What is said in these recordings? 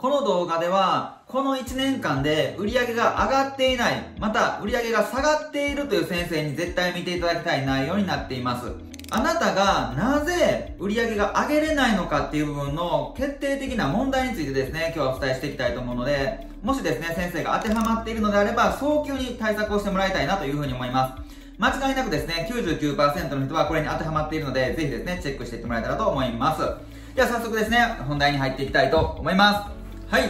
この動画では、この1年間で売り上げが上がっていない、また売り上げが下がっているという先生に絶対見ていただきたい内容になっています。あなたがなぜ売り上げが上げれないのかっていう部分の決定的な問題についてですね、今日はお伝えしていきたいと思うので、もしですね、先生が当てはまっているのであれば、早急に対策をしてもらいたいなというふうに思います。間違いなくですね、99% の人はこれに当てはまっているので、ぜひですね、チェックしていってもらえたらと思います。では早速ですね、本題に入っていきたいと思います。はい。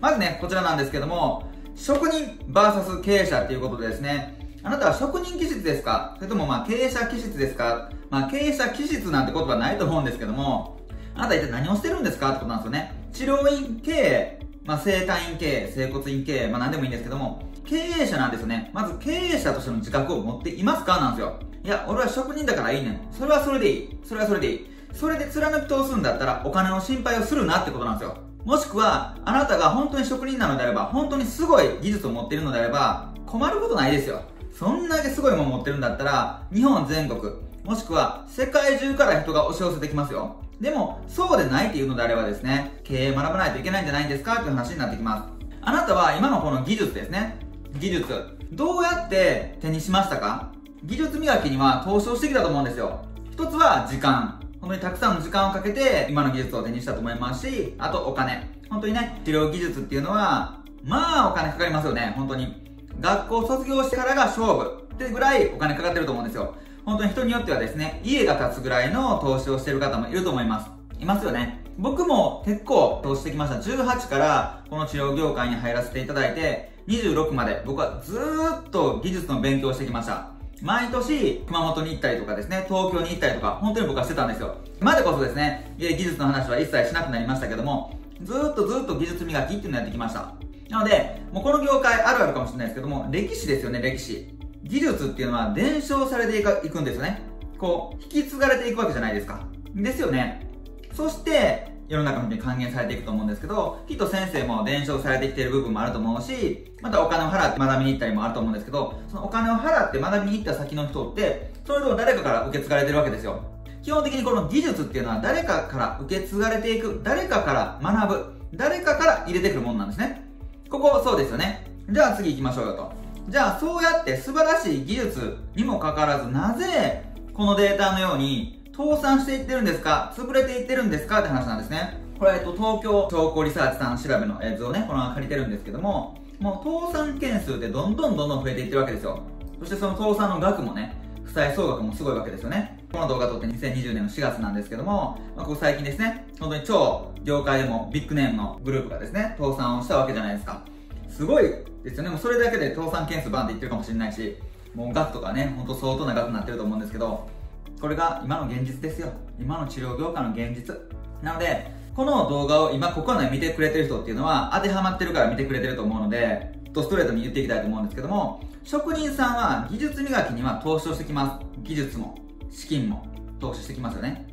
まずね、こちらなんですけども、職人 VS 経営者っていうことでですね、あなたは職人気質ですか？それとも経営者気質ですか？経営者気質なんて言葉ないと思うんですけども、あなた一体何をしてるんですかってことなんですよね。治療院経営、整体院経営、整骨院経営、何でもいいんですけども、経営者なんですよね。まず経営者としての自覚を持っていますかなんですよ。いや、俺は職人だからいいねん。それはそれでいい。それはそれでいい。それで貫き通すんだったらお金の心配をするなってことなんですよ。もしくは、あなたが本当に職人なのであれば、本当にすごい技術を持っているのであれば、困ることないですよ。そんだけすごいもの持ってるんだったら、日本全国、もしくは世界中から人が押し寄せてきますよ。でも、そうでないっていうのであればですね、経営学ばないといけないんじゃないですかっていう話になってきます。あなたは今のこの技術ですね。技術。どうやって手にしましたか？技術磨きには投資をしてきたと思うんですよ。一つは時間。本当にたくさんの時間をかけて今の技術を手にしたと思いますし、あとお金。本当にね、治療技術っていうのは、お金かかりますよね、本当に。学校卒業してからが勝負ってぐらいお金かかってると思うんですよ。本当に人によってはですね、家が建つぐらいの投資をしてる方もいると思います。いますよね。僕も結構投資してきました。18からこの治療業界に入らせていただいて、26まで僕はずーっと技術の勉強をしてきました。毎年熊本に行ったりとかですね、東京に行ったりとか、本当に僕はしてたんですよ。今でこそですね、技術の話は一切しなくなりましたけども、ずーっと技術磨きっていうのをやってきました。なので、もうこの業界あるあるかもしれないですけども、歴史ですよね、歴史。技術っていうのは伝承されていくんですよね。こう、引き継がれていくわけじゃないですか。ですよね。そして、世の中に還元されていくと思うんですけど、きっと先生も伝承されてきている部分もあると思うし、またお金を払って学びに行ったりもあると思うんですけど、そのお金を払って学びに行った先の人って、それを誰かから受け継がれてるわけですよ。基本的にこの技術っていうのは誰かから受け継がれていく、誰かから学ぶ、誰かから入れてくるものなんですね。ここ、そうですよね。じゃあ次行きましょうよと。じゃあそうやって素晴らしい技術にもかかわらず、なぜこのデータのように、倒産していってるんですか？潰れていってるんですか？って話なんですね。これ、東京商工リサーチさん調べの図をね、このまま借りてるんですけども、もう倒産件数ってどんどん増えていってるわけですよ。そしてその倒産の額もね、負債総額もすごいわけですよね。この動画撮って2020年の4月なんですけども、ここ最近ですね、本当に超業界でもビッグネームのグループがですね、倒産をしたわけじゃないですか。すごいですよね。もうそれだけで倒産件数バンっていってるかもしれないし、もう額とかね、本当相当な額になってると思うんですけど、これが今の現実ですよ。今の治療業界の現実。なので、この動画を今ここで見てくれてる人っていうのは当てはまってるから見てくれてると思うので、ストレートに言っていきたいと思うんですけども、職人さんは技術磨きには投資をしてきます。技術も、資金も投資してきますよね。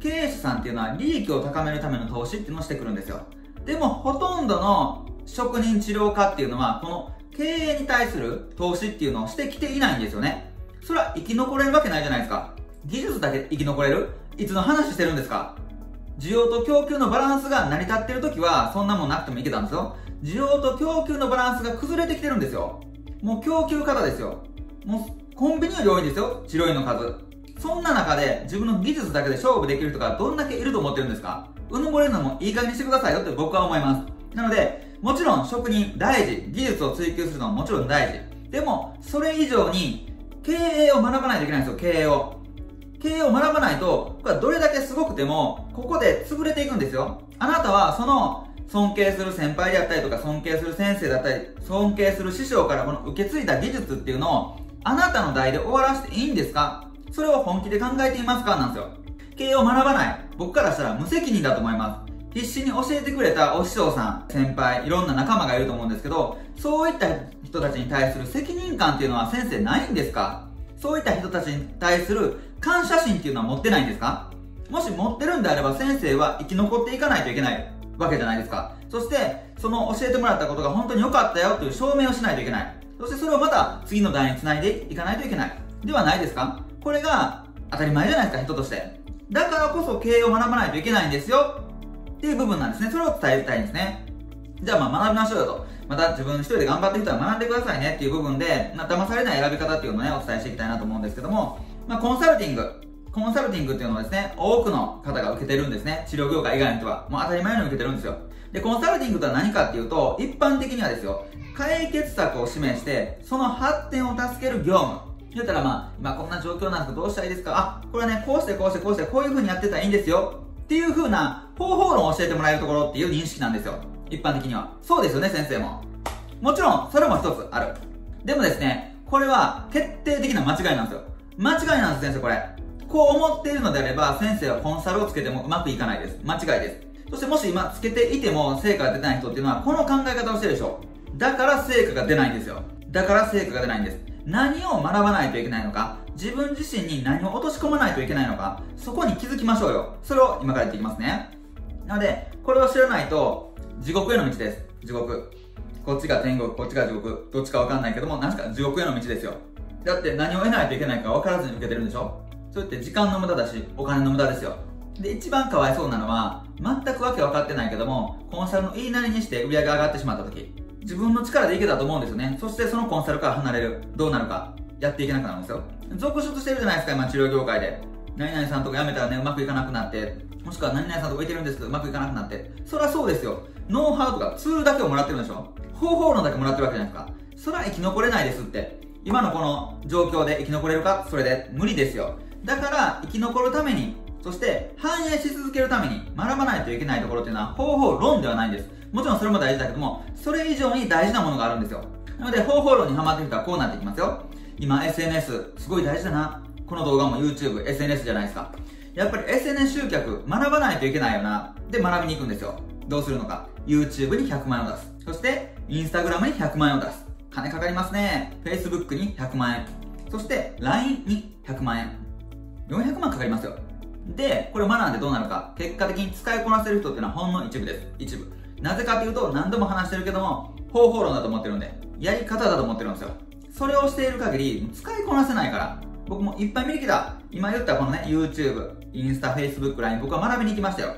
経営者さんっていうのは利益を高めるための投資っていうのをしてくるんですよ。でも、ほとんどの職人治療家っていうのは、この経営に対する投資っていうのをしてきていないんですよね。それは生き残れるわけないじゃないですか。技術だけ生き残れる？いつの話してるんですか？需要と供給のバランスが成り立ってる時は、そんなもんなくてもいけたんですよ。需要と供給のバランスが崩れてきてるんですよ。もう供給過多ですよ。もうコンビニより多いですよ。治療院の数。そんな中で自分の技術だけで勝負できる人がどんだけいると思ってるんですか？うぬぼれるのもいい加減にしてくださいよって僕は思います。なので、もちろん職人大事。技術を追求するのはもちろん大事。でも、それ以上に、経営を学ばないといけないんですよ、経営を。経営を学ばないと、これはどれだけすごくても、ここで潰れていくんですよ。あなたは、その、尊敬する先輩であったりとか、尊敬する先生だったり、尊敬する師匠からこの受け継いだ技術っていうのを、あなたの代で終わらせていいんですか？それを本気で考えていますか？なんですよ。経営を学ばない。僕からしたら無責任だと思います。必死に教えてくれたお師匠さん、先輩、いろんな仲間がいると思うんですけど、そういった人たちに対する責任感っていうのは先生ないんですか？そういった人たちに対する感謝心っていうのは持ってないんですか？もし持ってるんであれば先生は生き残っていかないといけないわけじゃないですか。そして、その教えてもらったことが本当に良かったよという証明をしないといけない。そしてそれをまた次の代に繋いでいかないといけない。ではないですか？これが当たり前じゃないですか、人として。だからこそ経営を学ばないといけないんですよ。っていう部分なんですね。それを伝えたいんですね。じゃあまあ学びましょうよと。また自分一人で頑張ってる人は学んでくださいねっていう部分で、騙されない選び方っていうのをね、お伝えしていきたいなと思うんですけども、コンサルティングっていうのはですね、多くの方が受けてるんですね。治療業界以外の人は。もう当たり前のように受けてるんですよ。で、コンサルティングとは何かっていうと、一般的にはですよ、解決策を示して、その発展を助ける業務。言ったら今こんな状況なんですけどどうしたらいいですか？あ、これはね、こうしてこういう風にやってたらいいんですよ。っていう風な方法論を教えてもらえるところっていう認識なんですよ。一般的には。そうですよね、先生も。もちろん、それも一つある。でもですね、これは決定的な間違いなんですよ。間違いなんです、先生、これ。こう思っているのであれば、先生はコンサルをつけてもうまくいかないです。間違いです。そしてもし今つけていても成果が出ない人っていうのは、この考え方をしてるでしょ。だから成果が出ないんですよ。何を学ばないといけないのか、自分自身に何を落とし込まないといけないのか、そこに気づきましょうよ。それを今からやっていきますね。なので、これを知らないと、地獄への道です。地獄。こっちが天国、こっちが地獄。どっちかわかんないけども、何か地獄への道ですよ。だって何を得ないといけないか分からずに受けてるんでしょ。そうやって時間の無駄だし、お金の無駄ですよ。で、一番かわいそうなのは、全くわけ分かってないけども、コンサルの言いなりにして売り上げが上がってしまった時、自分の力でいけたと思うんですよね。そしてそのコンサルから離れる。どうなるか。やっていけなくなるんですよ。続出してるじゃないですか、今治療業界で。何々さんとか辞めたらね、うまくいかなくなって。もしくは何々さんとかいてるんですけど、うまくいかなくなって。そりゃそうですよ。ノウハウとかツールだけをもらってるんでしょ。方法論だけもらってるわけじゃないですか。そりゃ生き残れないですって。今のこの状況で生き残れるか？それで無理ですよ。だから生き残るために、そして反映し続けるために学ばないといけないところっていうのは方法論ではないんです。もちろんそれも大事だけども、それ以上に大事なものがあるんですよ。なので方法論にハマっていくとこうなってきますよ。今 SNS すごい大事だな。この動画も YouTube、SNS じゃないですか。やっぱり SNS 集客学ばないといけないよな。で学びに行くんですよ。どうするのか。YouTube に100万円を出す。そして Instagram に100万円を出す。金かかりますね。Facebook に100万円。そして LINE に100万円。400万かかりますよ。で、これを学んでどうなるか。結果的に使いこなせる人っていうのはほんの一部です。一部。なぜかというと、何度も話してるけども、方法論だと思ってるんで、やり方だと思ってるんですよ。それをしている限り、使いこなせないから。僕もいっぱい見に来た。今言ったこのね、YouTube、インスタ、Facebook、LINE、僕は学びに行きましたよ。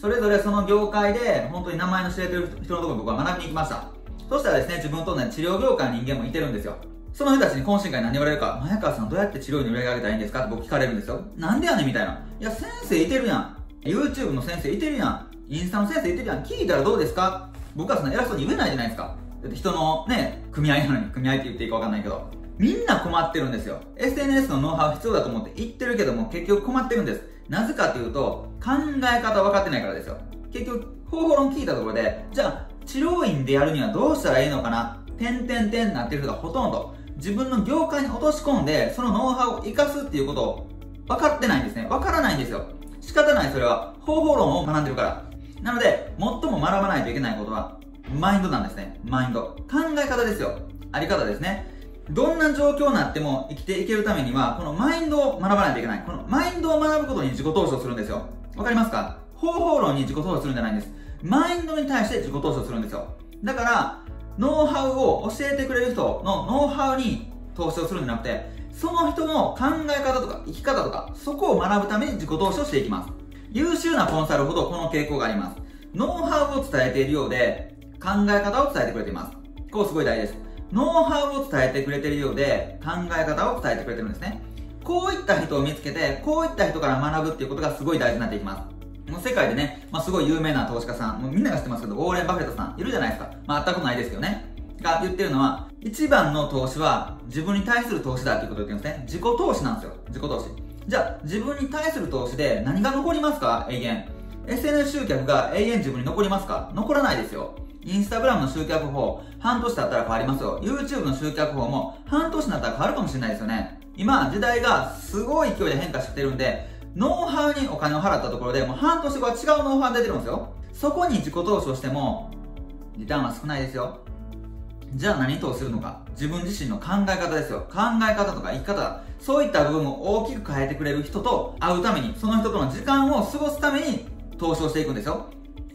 それぞれその業界で、本当に名前の知れてる人のところに僕は学びに行きました。そしたらですね、自分とね、治療業界の人間もいてるんですよ。その人たちに懇親会何言われるか、前川さんどうやって治療に売り上げたらいいんですかって僕聞かれるんですよ。なんでやねんみたいな。いや、先生いてるやん。YouTube の先生いてるやん。インスタの先生いてるやん。聞いたらどうですか？僕はそんな偉そうに言えないじゃないですか。だって人のね、組合なのに組合って言っていいかわかんないけど。みんな困ってるんですよ。SNS のノウハウ必要だと思って言ってるけども、結局困ってるんです。なぜかというと、考え方分かってないからですよ。結局、方法論聞いたところで、じゃあ、治療院でやるにはどうしたらいいのかな？点なってる人がほとんど。自分の業界に落とし込んで、そのノウハウを活かすっていうことを分かってないんですね。分からないんですよ。仕方ない、それは。方法論を学んでるから。なので、最も学ばないといけないことは、マインドなんですね。マインド。考え方ですよ。あり方ですね。どんな状況になっても生きていけるためには、このマインドを学ばないといけない。このマインドを学ぶことに自己投資をするんですよ。わかりますか？方法論に自己投資するんじゃないんです。マインドに対して自己投資をするんですよ。だから、ノウハウを教えてくれる人のノウハウに投資をするんじゃなくて、その人の考え方とか生き方とか、そこを学ぶために自己投資をしていきます。優秀なコンサルほどこの傾向があります。ノウハウを伝えているようで、考え方を伝えてくれています。こうすごい大事です。ノウハウを伝えてくれているようで、考え方を伝えてくれてるんですね。こういった人を見つけて、こういった人から学ぶっていうことがすごい大事になっていきます。世界でね、すごい有名な投資家さん、もうみんなが知ってますけど、ウォーレン・バフェットさん、いるじゃないですか。会ったことないですけどね。が言ってるのは、一番の投資は自分に対する投資だっていうことを言ってるんですね。自己投資なんですよ。自己投資。じゃあ、自分に対する投資で何が残りますか？永遠。SNS 集客が永遠自分に残りますか？残らないですよ。インスタグラムの集客法、半年経ったら変わりますよ。YouTube の集客法も半年になったら変わるかもしれないですよね。今、時代がすごい勢いで変化してるんで、ノウハウにお金を払ったところで、もう半年後は違うノウハウ出てるんですよ。そこに自己投資をしても、リターンは少ないですよ。じゃあ何投資するのか。自分自身の考え方ですよ。考え方とか生き方、そういった部分を大きく変えてくれる人と会うために、その人との時間を過ごすために投資をしていくんですよ。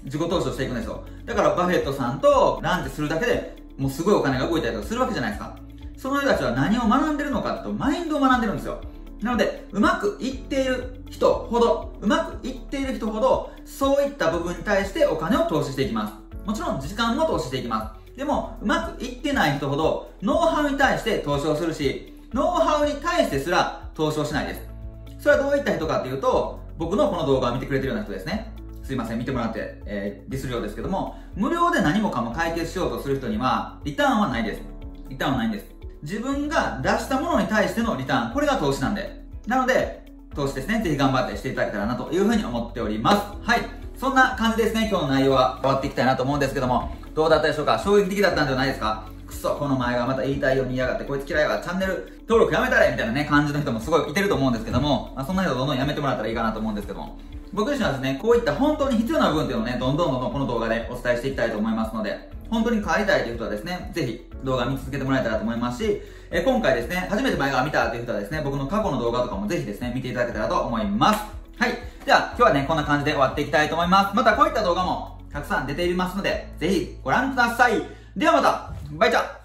自己投資をしていくんですよ。だからバフェットさんとランチするだけでもうすごいお金が動いたりとかするわけじゃないですか。その人たちは何を学んでるのかと、マインドを学んでるんですよ。なので、うまくいっている人ほどそういった部分に対してお金を投資していきます。もちろん時間も投資していきます。でも、うまくいってない人ほど、ノウハウに対して投資をするし、ノウハウに対してすら投資をしないです。それはどういった人かっていうと、僕のこの動画を見てくれてるような人ですね。すいません、見てもらって、ディスるようですけども、無料で何もかも解決しようとする人には、リターンはないです。リターンはないんです。自分が出したものに対してのリターン、これが投資なんで。なので、投資ですね、ぜひ頑張ってしていただけたらなというふうに思っております。はい。そんな感じですね、今日の内容は終わっていきたいなと思うんですけども、どうだったでしょうか？衝撃的だったんじゃないですか？くそ、この前がまた言いたいように嫌がって、こいつ嫌いはチャンネル登録やめたらみたいなね、感じの人もすごいいてると思うんですけども、まあ、そんな人どんどんやめてもらったらいいかなと思うんですけども、僕自身はですね、こういった本当に必要な部分っていうのをね、どんどんこの動画でお伝えしていきたいと思いますので、本当に変わりたいという人はですね、ぜひ動画見続けてもらえたらと思いますし、今回ですね、初めて前川見たという人はですね、僕の過去の動画とかもぜひですね、見ていただけたらと思います。はい。では、今日はね、こんな感じで終わっていきたいと思います。またこういった動画もたくさん出ていますので、ぜひご覧ください。ではまた、バイチャー。